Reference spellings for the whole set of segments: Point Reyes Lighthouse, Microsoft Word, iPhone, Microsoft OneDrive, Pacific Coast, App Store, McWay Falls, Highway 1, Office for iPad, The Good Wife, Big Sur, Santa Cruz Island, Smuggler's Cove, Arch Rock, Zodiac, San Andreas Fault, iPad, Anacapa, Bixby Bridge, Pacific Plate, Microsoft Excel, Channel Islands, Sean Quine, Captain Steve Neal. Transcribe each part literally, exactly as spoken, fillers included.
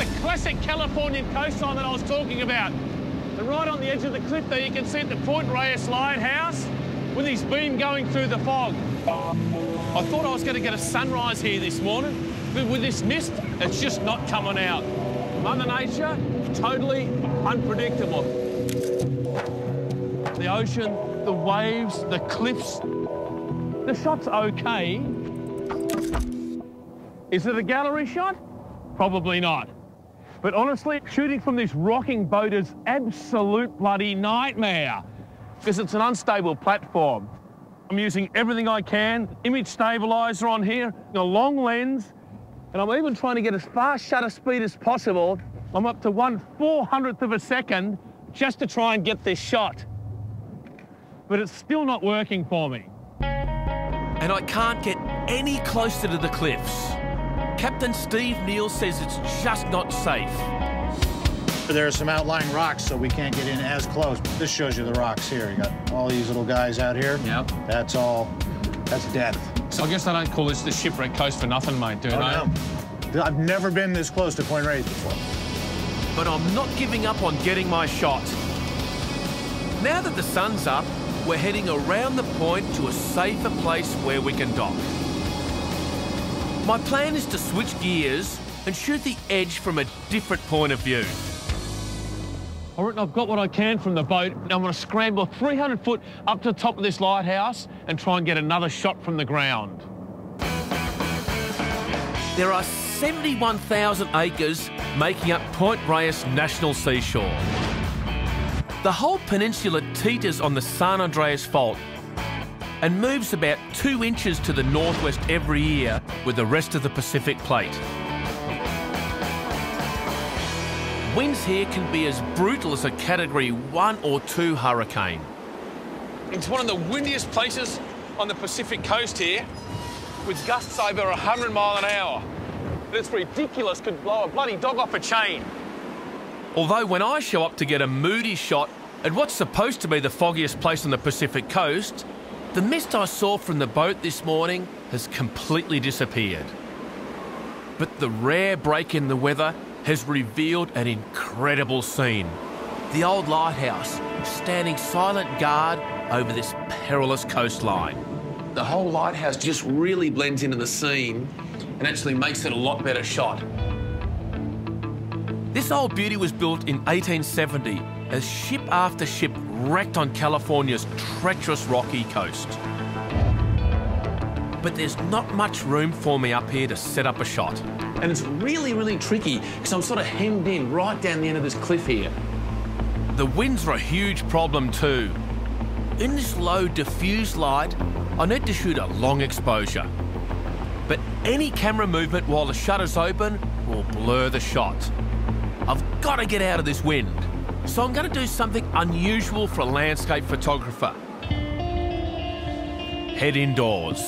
the classic Californian coastline that I was talking about. And right on the edge of the cliff there, you can see the Point Reyes Lighthouse with his beam going through the fog. I thought I was going to get a sunrise here this morning, but with this mist, it's just not coming out. Mother Nature, totally unpredictable. The ocean, the waves, the cliffs. The shot's okay. Is it a gallery shot? Probably not. But honestly, shooting from this rocking boat is absolute bloody nightmare because it's an unstable platform. I'm using everything I can, image stabiliser on here, a long lens, and I'm even trying to get as fast shutter speed as possible. I'm up to one four hundredth of a second just to try and get this shot. But it's still not working for me. And I can't get any closer to the cliffs. Captain Steve Neal says it's just not safe. There are some outlying rocks, so we can't get in as close. This shows you the rocks here. You got all these little guys out here. Yep. That's all. That's death. So I guess I don't call this the shipwreck coast for nothing, mate, do oh, I? No. I've never been this close to Point Reyes before. But I'm not giving up on getting my shot. Now that the sun's up, we're heading around the point to a safer place where we can dock. My plan is to switch gears and shoot the edge from a different point of view. I reckon I've got what I can from the boat, and I'm going to scramble three hundred foot up to the top of this lighthouse and try and get another shot from the ground. There are seventy-one thousand acres making up Point Reyes National Seashore. The whole peninsula teeters on the San Andreas Fault and moves about two inches to the northwest every year with the rest of the Pacific Plate. Winds here can be as brutal as a category one or two hurricane. It's one of the windiest places on the Pacific Coast here, with gusts over one hundred mile an hour. It's ridiculous, could blow a bloody dog off a chain. Although when I show up to get a moody shot at what's supposed to be the foggiest place on the Pacific Coast, the mist I saw from the boat this morning has completely disappeared. But the rare break in the weather has revealed an incredible scene. The old lighthouse standing silent guard over this perilous coastline. The whole lighthouse just really blends into the scene and actually makes it a lot better shot. This old beauty was built in eighteen seventy as ship after ship wrecked on California's treacherous rocky coast. But there's not much room for me up here to set up a shot. And it's really, really tricky because I'm sort of hemmed in right down the end of this cliff here. The winds are a huge problem too. In this low, diffused light, I need to shoot a long exposure. But any camera movement while the shutter's open will blur the shot. I've got to get out of this wind. So I'm going to do something unusual for a landscape photographer. Head indoors.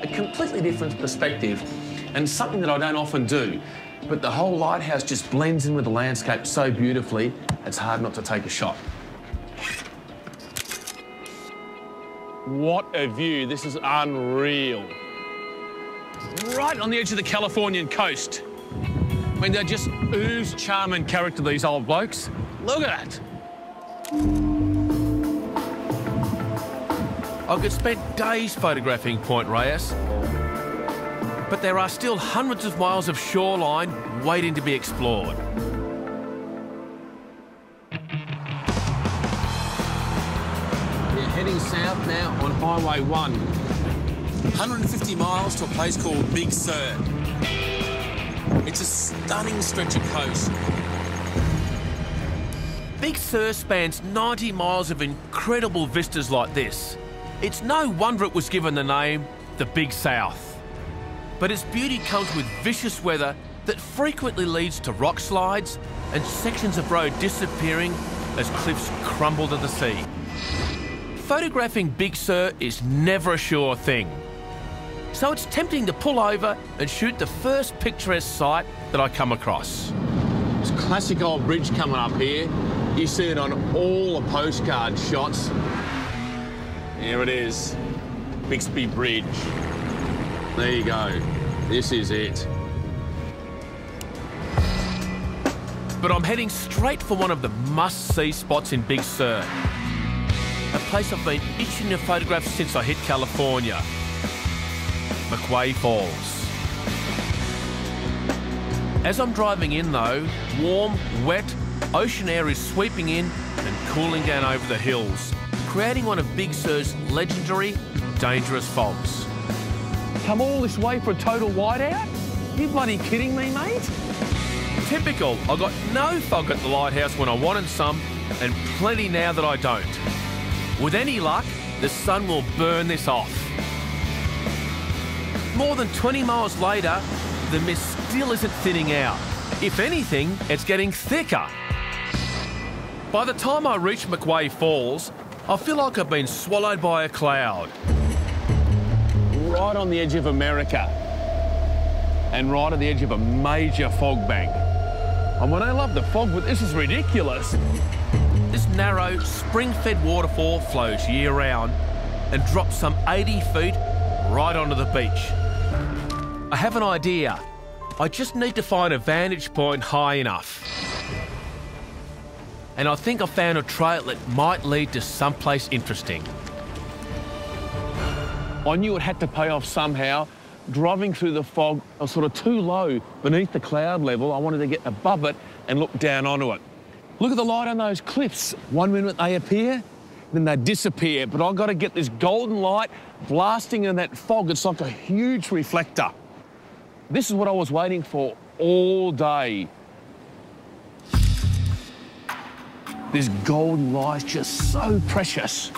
A completely different perspective and something that I don't often do, but the whole lighthouse just blends in with the landscape so beautifully, it's hard not to take a shot. What a view, this is unreal. Right on the edge of the Californian coast. I mean, they just ooze charm and character, these old blokes. Look at that. I could spend days photographing Point Reyes, but there are still hundreds of miles of shoreline waiting to be explored. We're heading south now on Highway one. one hundred fifty miles to a place called Big Sur. It's a stunning stretch of coast. Big Sur spans ninety miles of incredible vistas like this. It's no wonder it was given the name the Big South. But its beauty comes with vicious weather that frequently leads to rock slides and sections of road disappearing as cliffs crumble to the sea. Photographing Big Sur is never a sure thing. So it's tempting to pull over and shoot the first picturesque site that I come across. It's a classic old bridge coming up here. You see it on all the postcard shots. Here it is, Bixby Bridge. There you go. This is it. But I'm heading straight for one of the must-see spots in Big Sur. A place I've been itching to photograph since I hit California. McWay Falls. As I'm driving in though, warm, wet, ocean air is sweeping in and cooling down over the hills, creating one of Big Sur's legendary, dangerous faults. Come all this way for a total whiteout? You bloody kidding me, mate? Typical, I got no fog at the lighthouse when I wanted some, and plenty now that I don't. With any luck, the sun will burn this off. More than twenty miles later, the mist still isn't thinning out. If anything, it's getting thicker. By the time I reach McWay Falls, I feel like I've been swallowed by a cloud. Right on the edge of America, and right at the edge of a major fog bank. And when I love the fog, but this is ridiculous. This narrow, spring-fed waterfall flows year-round and drops some eighty feet right onto the beach. I have an idea. I just need to find a vantage point high enough. And I think I found a trail that might lead to someplace interesting. I knew it had to pay off somehow. Driving through the fog, I was sort of too low beneath the cloud level. I wanted to get above it and look down onto it. Look at the light on those cliffs. One minute they appear, then they disappear. But I've got to get this golden light blasting in that fog. It's like a huge reflector. This is what I was waiting for all day. This golden light's just so precious.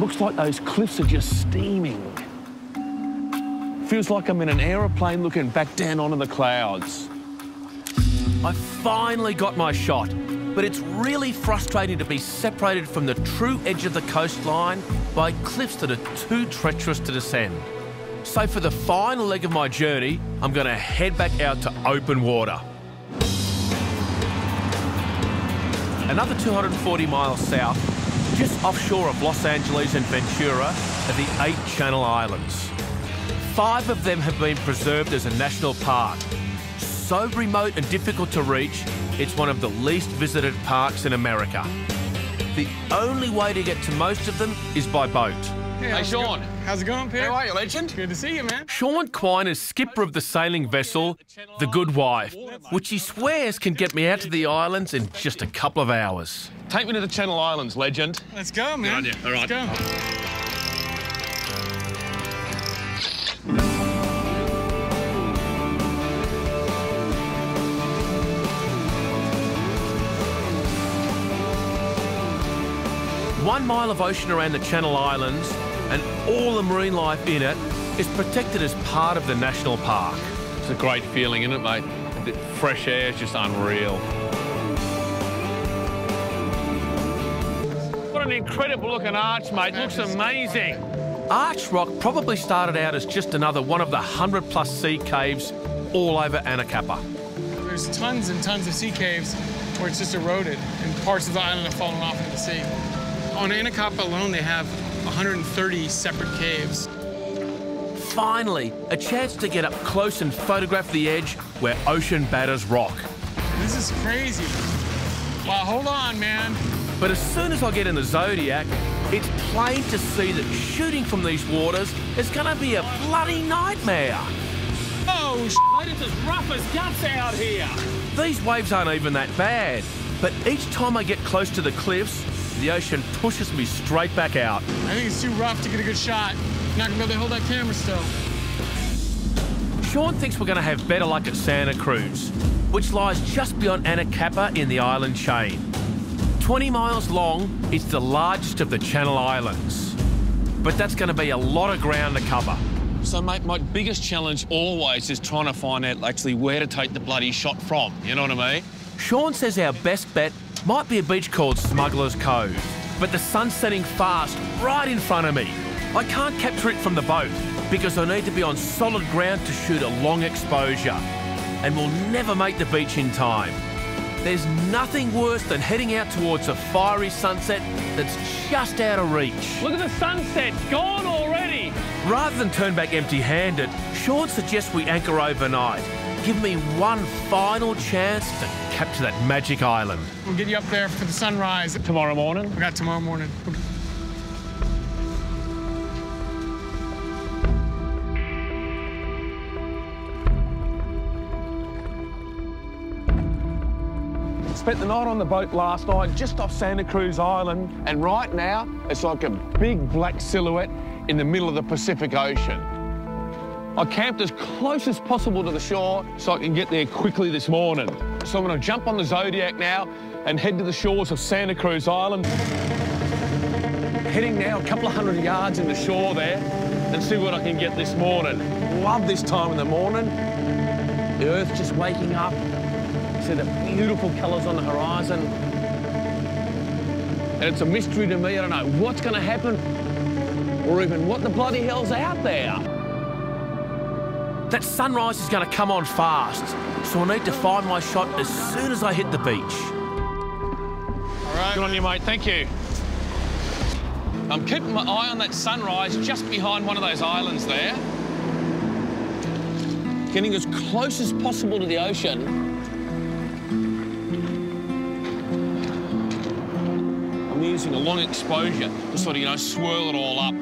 Looks like those cliffs are just steaming. Feels like I'm in an aeroplane looking back down onto the clouds. I finally got my shot, but it's really frustrating to be separated from the true edge of the coastline by cliffs that are too treacherous to descend. So for the final leg of my journey, I'm going to head back out to open water. Another two hundred forty miles south, just offshore of Los Angeles and Ventura, are the eight Channel Islands. Five of them have been preserved as a national park. So remote and difficult to reach, it's one of the least visited parks in America. The only way to get to most of them is by boat. Hey, hey Sean. It how's it going, Pierre? How are you, legend? Good to see you, man. Sean Quine is skipper of the sailing vessel, The Good Wife, which he swears can get me out to the islands in just a couple of hours. Take me to the Channel Islands, legend. Let's go, man. All right. Yeah. All right. Let's go. One mile of ocean around the Channel Islands and all the marine life in it is protected as part of the national park. It's a great feeling, isn't it, mate? The fresh air is just unreal. What an incredible looking arch, mate. It looks amazing. Arch Rock probably started out as just another one of the one hundred plus sea caves all over Anacapa. There's tons and tons of sea caves where it's just eroded and parts of the island have fallen off into the sea. On Anacapa alone, they have one hundred thirty separate caves. Finally, a chance to get up close and photograph the edge where ocean batters rock. This is crazy. Wow, hold on, man. But as soon as I get in the Zodiac, it's plain to see that shooting from these waters is gonna be a bloody nightmare. Oh, shit, it's as rough as guts out here. These waves aren't even that bad, but each time I get close to the cliffs, the ocean pushes me straight back out. I think it's too rough to get a good shot. Not gonna be able to hold that camera still. Sean thinks we're gonna have better luck at Santa Cruz, which lies just beyond Anacapa in the island chain. twenty miles long, it's the largest of the Channel Islands. But that's gonna be a lot of ground to cover. So, mate, my biggest challenge always is trying to find out actually where to take the bloody shot from, you know what I mean? Sean says our best bet might be a beach called Smuggler's Cove, but the sun's setting fast right in front of me. I can't capture it from the boat because I need to be on solid ground to shoot a long exposure, and we'll never make the beach in time. There's nothing worse than heading out towards a fiery sunset that's just out of reach. Look at the sunset, gone already. Rather than turn back empty-handed, Sean suggests we anchor overnight. Give me one final chance to capture that magic island. We'll get you up there for the sunrise. Tomorrow morning? I got tomorrow morning. Spent the night on the boat last night, just off Santa Cruz Island. And right now, it's like a big black silhouette in the middle of the Pacific Ocean. I camped as close as possible to the shore so I can get there quickly this morning. So I'm gonna jump on the Zodiac now and head to the shores of Santa Cruz Island. Heading now a couple of hundred yards in the shore there and see what I can get this morning. Love this time in the morning. The Earth's just waking up. See the beautiful colours on the horizon. And it's a mystery to me. I don't know what's gonna happen or even what the bloody hell's out there. That sunrise is going to come on fast, so I need to find my shot as soon as I hit the beach. All right. Good on you, mate. Thank you. I'm keeping my eye on that sunrise just behind one of those islands there. Getting as close as possible to the ocean. I'm using a long exposure to sort of, you know, swirl it all up.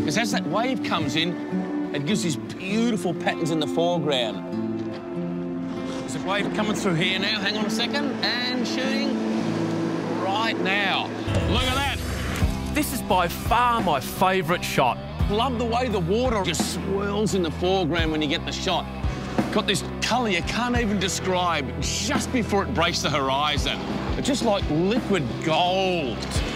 Because as that wave comes in, it gives these beautiful patterns in the foreground. There's a wave coming through here now. Hang on a second. And shooting right now. Look at that. This is by far my favourite shot. Love the way the water just swirls in the foreground when you get the shot. Got this colour you can't even describe just before it breaks the horizon. It's just like liquid gold.